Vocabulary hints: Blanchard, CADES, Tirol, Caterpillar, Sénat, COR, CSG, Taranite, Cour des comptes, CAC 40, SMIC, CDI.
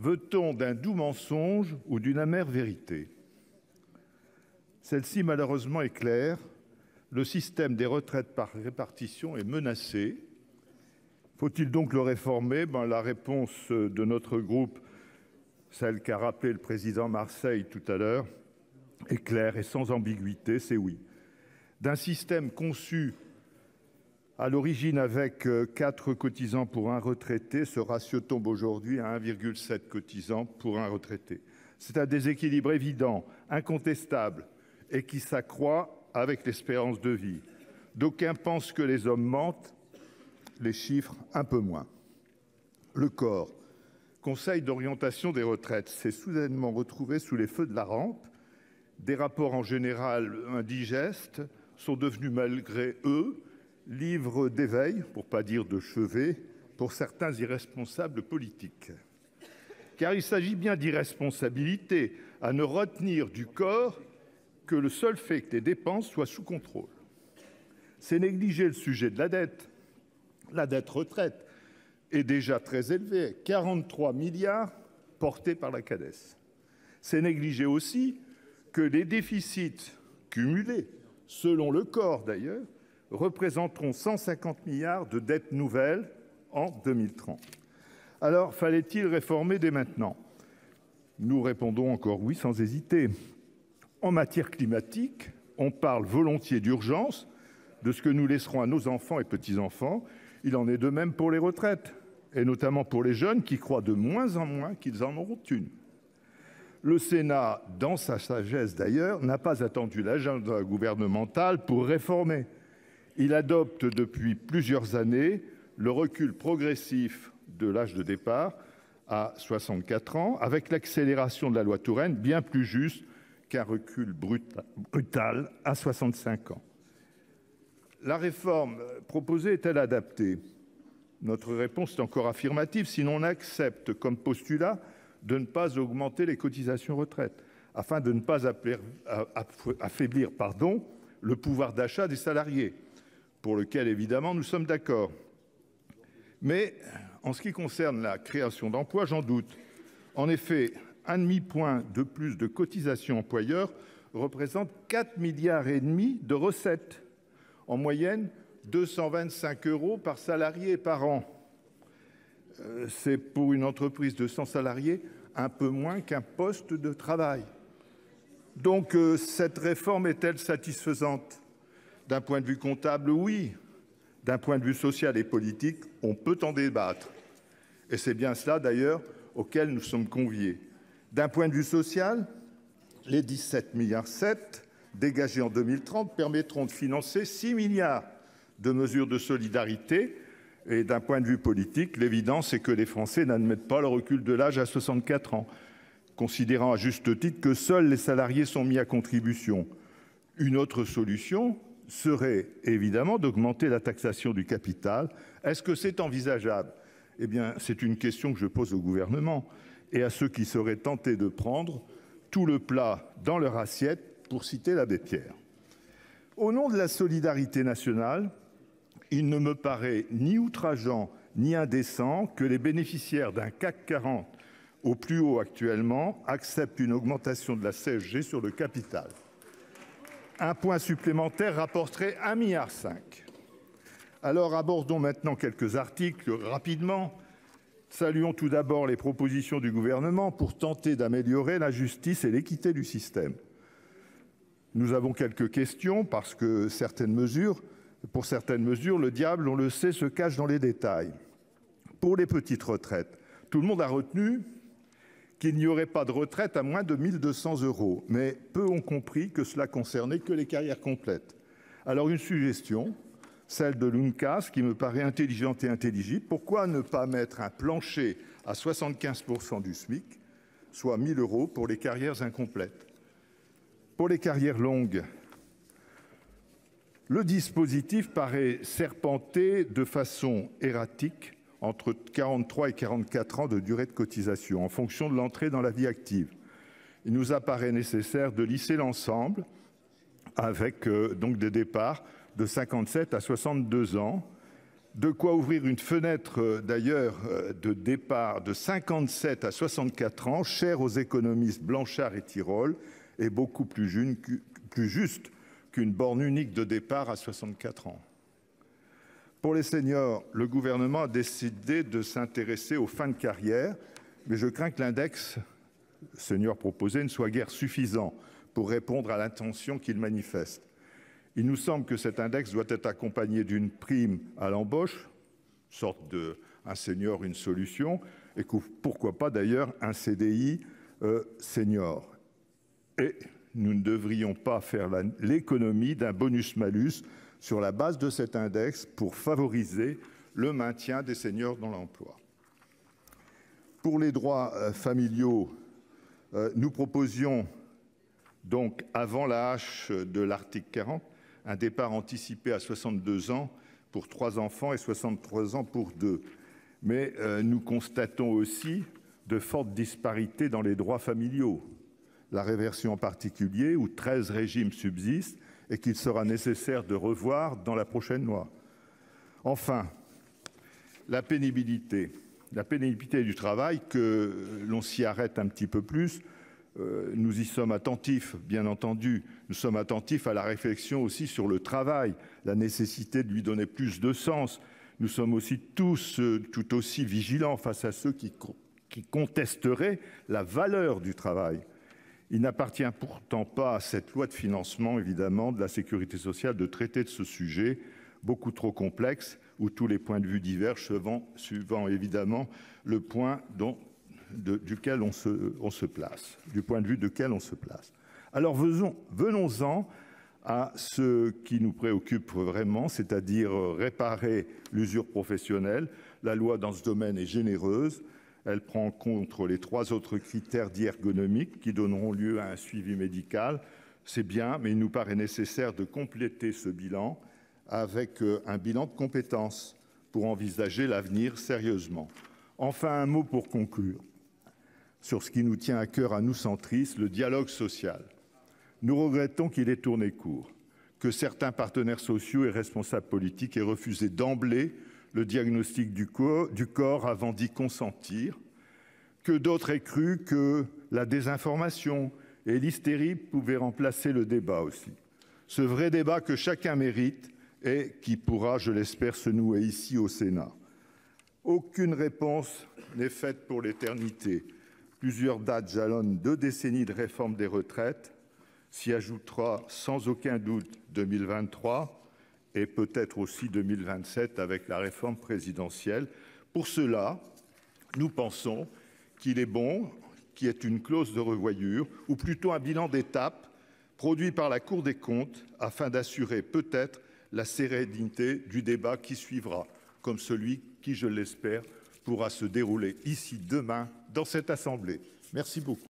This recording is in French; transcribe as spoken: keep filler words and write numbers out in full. Veut-on d'un doux mensonge ou d'une amère vérité? Celle-ci, malheureusement, est claire. Le système des retraites par répartition est menacé. Faut-il donc le réformer? Ben, la réponse de notre groupe, celle qu'a rappelé le président Marseille tout à l'heure, est claire et sans ambiguïté, c'est oui. D'un système conçu à l'origine avec quatre cotisants pour un retraité, ce ratio tombe aujourd'hui à un virgule sept cotisants pour un retraité. C'est un déséquilibre évident, incontestable, et qui s'accroît avec l'espérance de vie. D'aucuns pensent que les hommes mentent, les chiffres un peu moins. Le C O R, Conseil d'orientation des retraites, s'est soudainement retrouvé sous les feux de la rampe. Des rapports en général indigestes sont devenus malgré eux livre d'éveil, pour pas dire de chevet, pour certains irresponsables politiques. Car il s'agit bien d'irresponsabilité, à ne retenir du C O R que le seul fait que les dépenses soient sous contrôle. C'est négliger le sujet de la dette. La dette retraite est déjà très élevée, quarante-trois milliards portés par la CADES. C'est négliger aussi que les déficits cumulés, selon le C O R d'ailleurs, représenteront cent cinquante milliards de dettes nouvelles en deux mille trente. Alors, fallait-il réformer dès maintenant? Nous répondons encore oui, sans hésiter. En matière climatique, on parle volontiers d'urgence, de ce que nous laisserons à nos enfants et petits-enfants. Il en est de même pour les retraites, et notamment pour les jeunes qui croient de moins en moins qu'ils en auront une. Le Sénat, dans sa sagesse d'ailleurs, n'a pas attendu l'agenda gouvernemental pour réformer. Il adopte depuis plusieurs années le recul progressif de l'âge de départ à soixante-quatre ans, avec l'accélération de la loi Touraine, bien plus juste qu'un recul brutal à soixante-cinq ans. La réforme proposée est-elle adaptée? Notre réponse est encore affirmative si l'on accepte comme postulat de ne pas augmenter les cotisations retraite, afin de ne pas affaiblir, pardon, le pouvoir d'achat des salariés, pour lequel, évidemment, nous sommes d'accord. Mais en ce qui concerne la création d'emplois, j'en doute. En effet, un demi-point de plus de cotisation employeur représente quatre virgule cinq milliards de recettes, en moyenne deux cent vingt-cinq euros par salarié et par an. Euh, C'est pour une entreprise de cent salariés un peu moins qu'un poste de travail. Donc, euh, cette réforme est-elle satisfaisante? D'un point de vue comptable, oui. D'un point de vue social et politique, on peut en débattre. Et c'est bien cela, d'ailleurs, auquel nous sommes conviés. D'un point de vue social, les dix-sept virgule sept milliards dégagés en deux mille trente permettront de financer six milliards de mesures de solidarité. Et d'un point de vue politique, l'évidence est que les Français n'admettent pas le recul de l'âge à soixante-quatre ans, considérant à juste titre que seuls les salariés sont mis à contribution. Une autre solution serait évidemment d'augmenter la taxation du capital. Est-ce que c'est envisageable? Eh bien, c'est une question que je pose au gouvernement et à ceux qui seraient tentés de prendre tout le plat dans leur assiette, pour citer l'abbé Pierre. Au nom de la solidarité nationale, il ne me paraît ni outrageant ni indécent que les bénéficiaires d'un CAC quarante au plus haut actuellement acceptent une augmentation de la C S G sur le capital. Un point supplémentaire rapporterait un virgule cinq milliard. Alors abordons maintenant quelques articles rapidement. Saluons tout d'abord les propositions du gouvernement pour tenter d'améliorer la justice et l'équité du système. Nous avons quelques questions parce que certaines mesures, pour certaines mesures, le diable, on le sait, se cache dans les détails. Pour les petites retraites, tout le monde a retenu qu'il n'y aurait pas de retraite à moins de mille deux cents euros. Mais peu ont compris que cela concernait que les carrières complètes. Alors une suggestion, celle de l'UNCAS, qui me paraît intelligente et intelligible. Pourquoi ne pas mettre un plancher à soixante-quinze pour cent du SMIC, soit mille euros pour les carrières incomplètes? Pour les carrières longues, le dispositif paraît serpenté de façon erratique, entre quarante-trois et quarante-quatre ans de durée de cotisation, en fonction de l'entrée dans la vie active. Il nous apparaît nécessaire de lisser l'ensemble, avec euh, donc des départs de cinquante-sept à soixante-deux ans, de quoi ouvrir une fenêtre d'ailleurs de départ de cinquante-sept à soixante-quatre ans, chère aux économistes Blanchard et Tirol, et beaucoup plus, jeune, plus juste qu'une borne unique de départ à soixante-quatre ans. Pour les seniors, le gouvernement a décidé de s'intéresser aux fins de carrière, mais je crains que l'index senior proposé ne soit guère suffisant pour répondre à l'intention qu'il manifeste. Il nous semble que cet index doit être accompagné d'une prime à l'embauche, sorte de un senior, une solution, et que, pourquoi pas d'ailleurs un C D I euh, senior. Et nous ne devrions pas faire l'économie d'un bonus-malus sur la base de cet index pour favoriser le maintien des seniors dans l'emploi. Pour les droits euh, familiaux, euh, nous proposions donc avant la hache de l'article quarante, un départ anticipé à soixante-deux ans pour trois enfants et soixante-trois ans pour deux. Mais euh, nous constatons aussi de fortes disparités dans les droits familiaux. La réversion en particulier, où treize régimes subsistent et qu'il sera nécessaire de revoir dans la prochaine loi. Enfin, la pénibilité. La pénibilité du travail, que l'on s'y arrête un petit peu plus, nous y sommes attentifs, bien entendu. Nous sommes attentifs à la réflexion aussi sur le travail, la nécessité de lui donner plus de sens. Nous sommes aussi tous tout aussi vigilants face à ceux qui, qui contesteraient la valeur du travail. Il n'appartient pourtant pas à cette loi de financement, évidemment, de la sécurité sociale de traiter de ce sujet beaucoup trop complexe, où tous les points de vue divergent, suivant, suivant évidemment le point dont De, duquel on se, on se place, du point de vue duquel on se place. Alors venons-en à ce qui nous préoccupe vraiment, c'est-à-dire réparer l'usure professionnelle. La loi dans ce domaine est généreuse. Elle prend en compte les trois autres critères dits ergonomiques qui donneront lieu à un suivi médical. C'est bien, mais il nous paraît nécessaire de compléter ce bilan avec un bilan de compétences pour envisager l'avenir sérieusement. Enfin, un mot pour conclure sur ce qui nous tient à cœur à nous centristes, le dialogue social. Nous regrettons qu'il ait tourné court, que certains partenaires sociaux et responsables politiques aient refusé d'emblée le diagnostic du corps, du corps avant d'y consentir, que d'autres aient cru que la désinformation et l'hystérie pouvaient remplacer le débat aussi. Ce vrai débat que chacun mérite et qui pourra, je l'espère, se nouer ici au Sénat. Aucune réponse n'est faite pour l'éternité. Plusieurs dates jalonnent deux décennies de réforme des retraites, s'y ajoutera sans aucun doute deux mille vingt-trois et peut-être aussi deux mille vingt-sept avec la réforme présidentielle. Pour cela, nous pensons qu'il est bon qu'il y ait une clause de revoyure ou plutôt un bilan d'étape produit par la Cour des comptes afin d'assurer peut-être la sérénité du débat qui suivra, comme celui qui, je l'espère, pourra se dérouler ici demain dans cette Assemblée. Merci beaucoup.